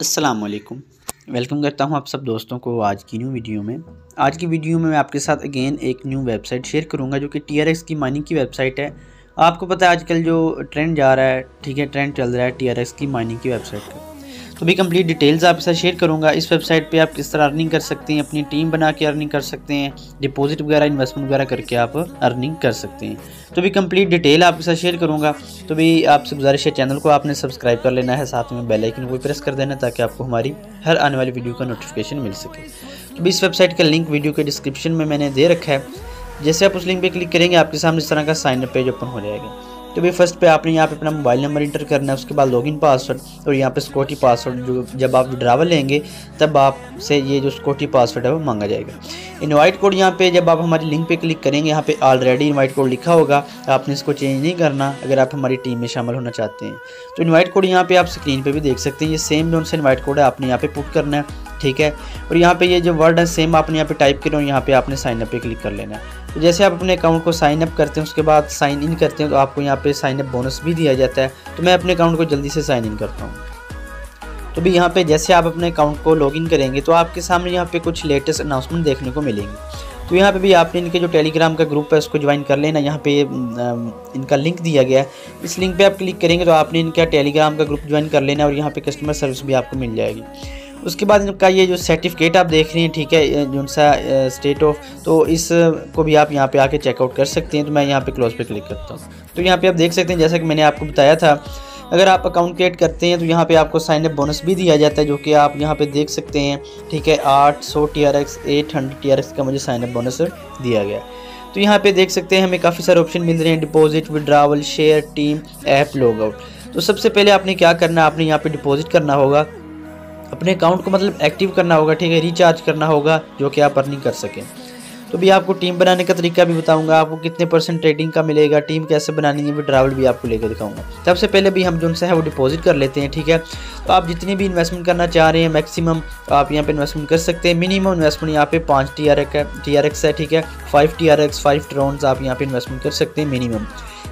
अस्सलामुअलैकुम, वेलकम करता हूं आप सब दोस्तों को आज की वीडियो में मैं आपके साथ अगेन एक न्यू वेबसाइट शेयर करूंगा जो कि TRX की माइनिंग की वेबसाइट है। आपको पता है आजकल जो ट्रेंड जा रहा है, ठीक है, ट्रेंड चल रहा है TRX की माइनिंग की वेबसाइट का, तो भी कंप्लीट डिटेल्स आपके साथ शेयर करूँगा। इस वेबसाइट पर आप किस तरह अर्निंग कर सकते हैं, अपनी टीम बना के अर्निंग कर सकते हैं, डिपॉजिट वगैरह इन्वेस्टमेंट वगैरह करके आप अर्निंग कर सकते हैं, तो भी कंप्लीट डिटेल आपके साथ शेयर करूँगा। तो भी आपसे गुजारिश है चैनल को आपने सब्सक्राइब कर लेना है, साथ में बेल आइकन को प्रेस कर देना ताकि आपको हमारी हर आने वाली वीडियो का नोटिफिकेशन मिल सके। तो भी इस वेबसाइट का लिंक वीडियो के डिस्क्रिप्शन में मैंने दे रखा है, जैसे आप उस लिंक पर क्लिक करेंगे आपके सामने इस तरह का साइनअप पेज ओपन हो जाएगा। तो भाई फर्स्ट पे आपने यहाँ पे अपना मोबाइल नंबर इंटर करना है, उसके बाद लॉगिन पासवर्ड और यहाँ पे सिक्योरिटी पासवर्ड, जो जब आप विड्रावल लेंगे तब आपसे ये जो सिक्योरिटी पासवर्ड है वो मांगा जाएगा। इनवाइट कोड यहाँ पे जब आप हमारी लिंक पे क्लिक करेंगे यहाँ पे ऑलरेडी इनवाइट कोड लिखा होगा, आपने इसको चेंज नहीं करना अगर आप हमारी टीम में शामिल होना चाहते हैं। तो इनवाइट कोड यहाँ पे आप स्क्रीन पर भी देख सकते हैं, ये सेम जो उनसे इनवाइट कोड है आपने यहाँ पे पुट करना है, ठीक है। और यहाँ पे ये जो वर्ड है सेम आपने यहाँ पे टाइप करें और यहाँ पे आपने साइन अप पे क्लिक कर लेना है। तो जैसे आप अपने अकाउंट को साइन अप करते हैं उसके बाद साइन इन करते हैं तो आपको यहाँ पे साइन अप बोनस भी दिया जाता है। तो मैं अपने अकाउंट को जल्दी से साइन इन करता हूँ। तो भी यहाँ पे जैसे आप अपने अकाउंट को लॉगिन करेंगे तो आपके सामने यहाँ पे कुछ लेटेस्ट अनाउंसमेंट देखने को मिलेंगे। तो यहाँ पे भी आपने इनके जो टेलीग्राम का ग्रुप है उसको ज्वाइन कर लेना, यहाँ पे इनका लिंक दिया गया है, इस लिंक पे आप क्लिक करेंगे तो आपने इनका टेलीग्राम का ग्रुप ज्वाइन कर लेना और यहाँ पे कस्टमर सर्विस भी आपको मिल जाएगी। उसके बाद इनका ये जो सर्टिफिकेट आप देख रहे हैं, ठीक है, जो सा स्टेट ऑफ, तो इस को भी आप यहाँ पे आके चेकआउट कर सकते हैं। तो मैं यहाँ पे क्लोज पे क्लिक करता हूँ। तो यहाँ पे आप देख सकते हैं जैसा कि मैंने आपको बताया था, अगर आप अकाउंट क्रिएट करते हैं तो यहाँ पे आपको साइन अप बोनस भी दिया जाता है, जो कि आप यहाँ पे देख सकते हैं, ठीक है। 800 TRX 800 TRX का मुझे साइन अप बोनस दिया गया। तो यहाँ पे देख सकते हैं हमें काफ़ी सारे ऑप्शन मिल रहे हैं, deposit, withdrawal, share, team, app, log out. तो सबसे पहले आपने क्या करना है, आपने यहाँ पर डिपॉजिट करना होगा, अपने अकाउंट को मतलब एक्टिव करना होगा, ठीक है, रिचार्ज करना होगा जो कि आप अर्निंग कर सकें। तो भी आपको टीम बनाने का तरीका भी बताऊंगा, आपको कितने % ट्रेडिंग का मिलेगा, टीम कैसे बनानी है, विड्रावल भी आपको लेकर दिखाऊंगा। सबसे पहले भी हम जो उनसे है वो डिपॉजिट कर लेते हैं, ठीक है। तो आप जितनी भी इन्वेस्टमेंट करना चाह रहे हैं मैक्सिमम आप यहाँ पे इन्वेस्टमेंट कर सकते हैं। मिनिमम इन्वेस्टमेंट यहाँ पे 5 TRX है, ठीक है, 5 TRX 5 ट्रॉन्स आप यहाँ पे इन्वेस्टमेंट कर सकते हैं मिनिमम।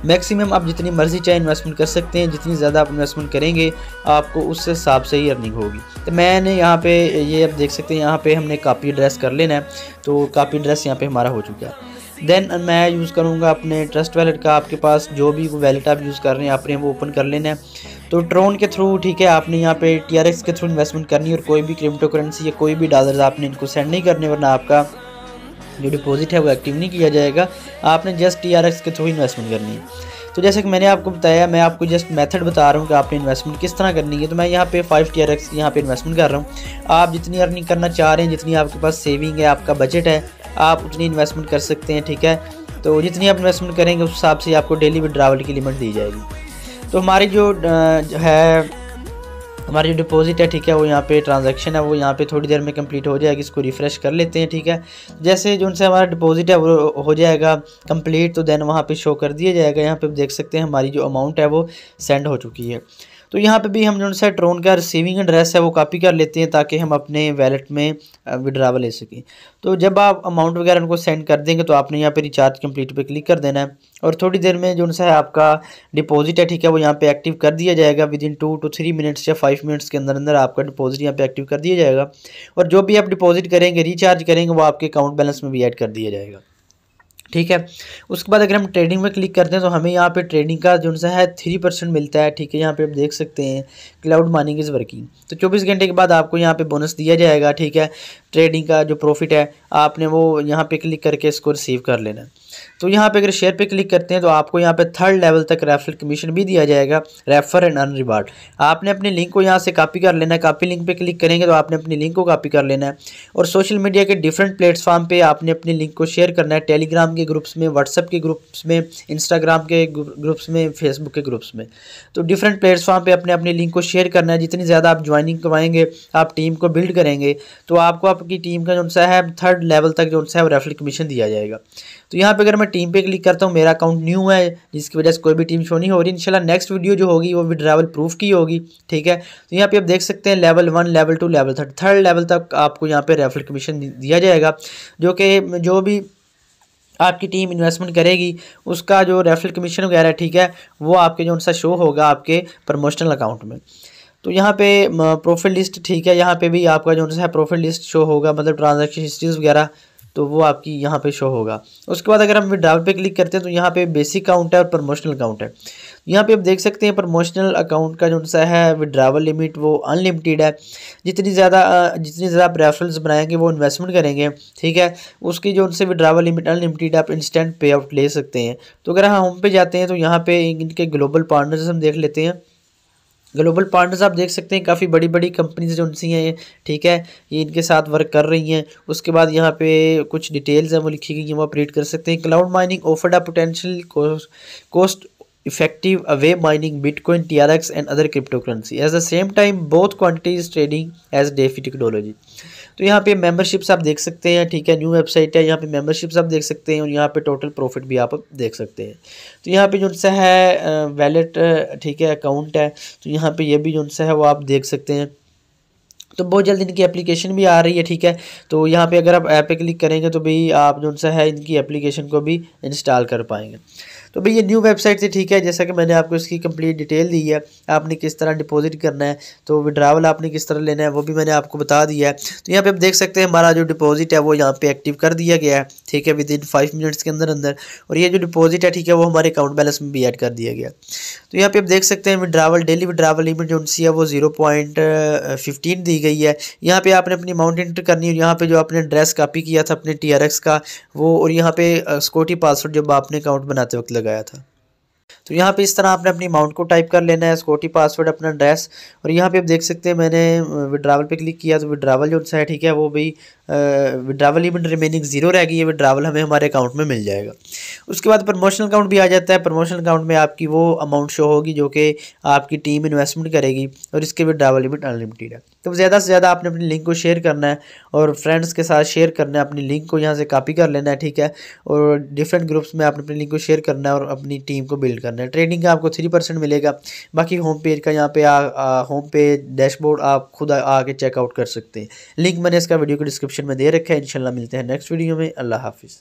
मैक्सिमम आप जितनी मर्जी चाहे इन्वेस्टमेंट कर सकते हैं, जितनी ज़्यादा आप इन्वेस्टमेंट करेंगे आपको उस हिसाब से ही अर्निंग होगी। तो मैंने यहाँ पे ये आप देख सकते हैं, यहाँ पे हमने कापी एड्रेस कर लेना है, तो कापी एड्रेस यहाँ पे हमारा हो चुका है। देन मैं यूज़ करूँगा अपने ट्रस्ट वॉलेट का, आपके पास जो भी वॉलेट आप यूज़ कर रहे हैं आपने वो ओपन कर लेना है। तो ट्रोन के थ्रू, ठीक है, आपने यहाँ पे TRX के थ्रू इन्वेस्टमेंट करनी है और कोई भी क्रिप्टो करेंसी या कोई भी डॉलर आपने इनको सेंड नहीं करने, वरना आपका जो डिपॉजिट है वो एक्टिव नहीं किया जाएगा। आपने जस्ट TRX के थ्रू इन्वेस्टमेंट करनी है। तो जैसे कि मैंने आपको बताया, मैं आपको जस्ट मेथड बता रहा हूँ कि आपने इन्वेस्टमेंट किस तरह करनी है। तो मैं यहाँ पे 5 TRX यहाँ पे इन्वेस्टमेंट कर रहा हूँ। आप जितनी अर्निंग करना चाह रहे हैं, जितनी आपके पास सेविंग है, आपका बजट है, आप उतनी इन्वेस्टमेंट कर सकते हैं, ठीक है। तो जितनी आप इन्वेस्टमेंट करेंगे उस हिसाब से आपको डेली विड्रावल की लिमिट दी जाएगी। तो हमारी जो है हमारी जो डिपॉजिट है, ठीक है, वो यहाँ पे ट्रांजैक्शन है वो यहाँ पे थोड़ी देर में कंप्लीट हो जाएगी। इसको रिफ़्रेश कर लेते हैं, ठीक है। जैसे जो उनसे हमारा डिपॉजिट है वो हो जाएगा कंप्लीट, तो देन वहाँ पे शो कर दिया जाएगा। यहाँ पे देख सकते हैं हमारी जो अमाउंट है वो सेंड हो चुकी है। तो यहाँ पे भी हम जो उनसे ट्रोन का रिसीविंग एड्रेस है वो कॉपी कर लेते हैं ताकि हम अपने वैलेट में विड्रावल ले सकें। तो जब आप अमाउंट वगैरह उनको सेंड कर देंगे तो आपने यहाँ पे रिचार्ज कंप्लीट पे क्लिक कर देना है और थोड़ी देर में जो उनसे आपका डिपॉजिट है, ठीक है, वो यहाँ पे एक्टिव कर दिया जाएगा। विद इन 2 to 3 मिनट्स या 5 मिनट्स के अंदर अंदर आपका डिपॉजिट यहाँ पे एक्टिव कर दिया जाएगा और जो भी आप डिपॉजिट करेंगे, रिचार्ज करेंगे, वो आपके अकाउंट बैलेंस में भी ऐड कर दिया जाएगा, ठीक है। उसके बाद अगर हम ट्रेडिंग में क्लिक करते हैं तो हमें यहाँ पे ट्रेडिंग का जो सा है 3% मिलता है, ठीक है। यहाँ पे आप देख सकते हैं क्लाउड माइनिंग इज़ वर्किंग। तो 24 घंटे के बाद आपको यहाँ पे बोनस दिया जाएगा, ठीक है। ट्रेडिंग का जो प्रॉफिट है आपने वो यहाँ पे क्लिक करके इसको रिसीव कर लेना। तो यहाँ पे अगर शेयर पे क्लिक करते हैं तो आपको यहाँ पे 3rd लेवल तक रेफरल कमीशन भी दिया जाएगा, रेफर एंड अर्न रिवार्ड। आपने अपने लिंक को यहाँ से कॉपी कर लेना है, कॉपी लिंक पे क्लिक करेंगे तो आपने अपनी लिंक को कॉपी कर लेना है और सोशल मीडिया के डिफरेंट प्लेटफॉर्म पे आपने अपनी लिंक को शेयर करना है। टेलीग्राम के ग्रुप्स में, व्हाट्सअप के ग्रुप्स में, इंस्टाग्राम के ग्रुप्स में, फेसबुक के ग्रुप्स में, तो डिफरेंट प्लेटफॉर्म पर अपने अपनी लिंक को शेयर करना है। जितनी ज़्यादा आप ज्वाइनिंग करवाएंगे, आप टीम को बिल्ड करेंगे, तो आपको आपकी टीम का जो सा है 3rd लेवल तक जो सा है रेफरल कमीशन दिया जाएगा। तो यहाँ पे अगर मैं टीम पे क्लिक करता हूँ, मेरा अकाउंट न्यू है जिसकी वजह से कोई भी टीम शो नहीं हो रही। इंशाल्लाह नेक्स्ट वीडियो जो होगी वो विड्रावल प्रूफ की होगी, ठीक है। तो यहाँ पे आप देख सकते हैं level 1, level 2, level 3, 3rd level तक आपको यहाँ पे रेफरल कमीशन दिया जाएगा, जो कि जो भी आपकी टीम इन्वेस्टमेंट करेगी उसका जो रेफरल कमीशन वगैरह, ठीक है, वो आपके जो उनका शो होगा आपके प्रमोशनल अकाउंट में। तो यहाँ पे प्रोफाइल लिस्ट ठीक है, यहाँ पे भी आपका जो है प्रोफाइल लिस्ट शो होगा, मतलब ट्रांजैक्शन हिस्ट्रीज वगैरह तो वो आपकी यहाँ पे शो होगा। उसके बाद अगर हम विड्रॉल पे क्लिक करते हैं तो यहाँ पे बेसिक अकाउंट है और प्रमोशनल अकाउंट है। यहाँ पे आप देख सकते हैं प्रमोशनल अकाउंट का जो सा है विड्रावल लिमिट वो अनलिमिटेड है, जितनी ज़्यादा आप रेफरल्स बनाएंगे वो इन्वेस्टमेंट करेंगे, ठीक है, उसकी जो उनसे विड्रावल लिमिट अनलिमिटेड आप इंस्टेंट पे आउट ले सकते हैं। तो अगर हम होम पे जाते हैं तो यहाँ पे इनके ग्लोबल पार्टनर्स हम देख लेते हैं। ग्लोबल पार्टनर्स आप देख सकते हैं काफ़ी बड़ी बड़ी कंपनीज जो उनसी हैं, ठीक है, ये इनके साथ वर्क कर रही हैं। उसके बाद यहाँ पे कुछ डिटेल्स हैं वो लिखी गई हैं, वो ऑपरेट कर सकते हैं। Cloud mining offered a potential cost effective away mining Bitcoin, TRX and other cryptocurrency at the same time, both quantities trading as DeFi technology। तो यहाँ पे मेंबरशिप्स आप देख सकते हैं, ठीक है, न्यू वेबसाइट है, यहाँ पे मेंबरशिप्स आप देख सकते हैं और यहाँ पे टोटल प्रॉफिट भी आप देख सकते हैं। तो यहाँ पे जो सा है वैलेट, ठीक है, अकाउंट है, तो यहाँ पे ये भी जो सा है वो आप देख सकते हैं। तो बहुत जल्द इनकी एप्लीकेशन भी आ रही है, ठीक है, तो यहाँ पे अगर आप ऐप पे क्लिक करेंगे तो भाई आप जो सा है इनकी एप्लीकेशन को भी इंस्टॉल कर पाएंगे। तो भाई ये न्यू वेबसाइट थी, ठीक है, जैसा कि मैंने आपको इसकी कंप्लीट डिटेल दी है, आपने किस तरह डिपॉजिट करना है, तो विड्रावल आपने किस तरह लेना है वो भी मैंने आपको बता दिया है। तो यहाँ पे आप देख सकते हैं हमारा जो डिपॉजिट है वो यहाँ पे एक्टिव कर दिया गया है, ठीक है, विदिन 5 मिनट्स के अंदर और ये जो डिपॉजिट है, ठीक है, वो हमारे अकाउंट बैलेंस में भी ऐड कर दिया गया। तो यहाँ पर आप देख सकते हैं विड्रावल डेली विड्रावल लिमिट जो है वो 0.15 दी गई है। यहाँ पर आपने अपनी अमाउंट एंटर करनी है, यहाँ पर जो आपने एड्रेस कॉपी किया था अपने TRX का वो, और यहाँ पर सिक्योरिटी पासवर्ड जब आपने अकाउंट बनाते वक्त लगाया था। तो यहाँ पे इस तरह आपने अपनी अमाउंट को टाइप कर लेना है, सिक्योरिटी पासवर्ड, अपना एड्रेस, और यहाँ पे आप देख सकते हैं मैंने विड्रावल पे क्लिक किया तो विड्रावल जो है, ठीक है, वो भी विड्रावल इवेंट रिमेनिंग 0 रह गई है, विड्रावल हमें हमारे अकाउंट में मिल जाएगा। उसके बाद प्रमोशनल अकाउंट भी आ जाता है। प्रमोशनल अकाउंट में आपकी वो अमाउंट शो होगी जो कि आपकी टीम इन्वेस्टमेंट करेगी और इसके विड्रावल लिमिट अनलिमिटेड है। तो ज़्यादा से ज़्यादा आपने अपनी लिंक को शेयर करना है और फ्रेंड्स के साथ शेयर करना है, अपनी लिंक को यहाँ से कॉपी कर लेना है, ठीक है, और डिफरेंट ग्रुप्स में आपने अपनी लिंक को शेयर करना है और अपनी टीम को बिल्ड करना है। ट्रेडिंग का आपको 3% मिलेगा, बाकी होम पेज का यहाँ पे होम पेज डैशबोर्ड आप खुद आके चेकआउट कर सकते हैं। लिंक मैंने इसका वीडियो को डिस्क्रिप्शन में दे रखा है। इंशाल्लाह मिलते हैं नेक्स्ट वीडियो में। अल्लाह हाफिज़।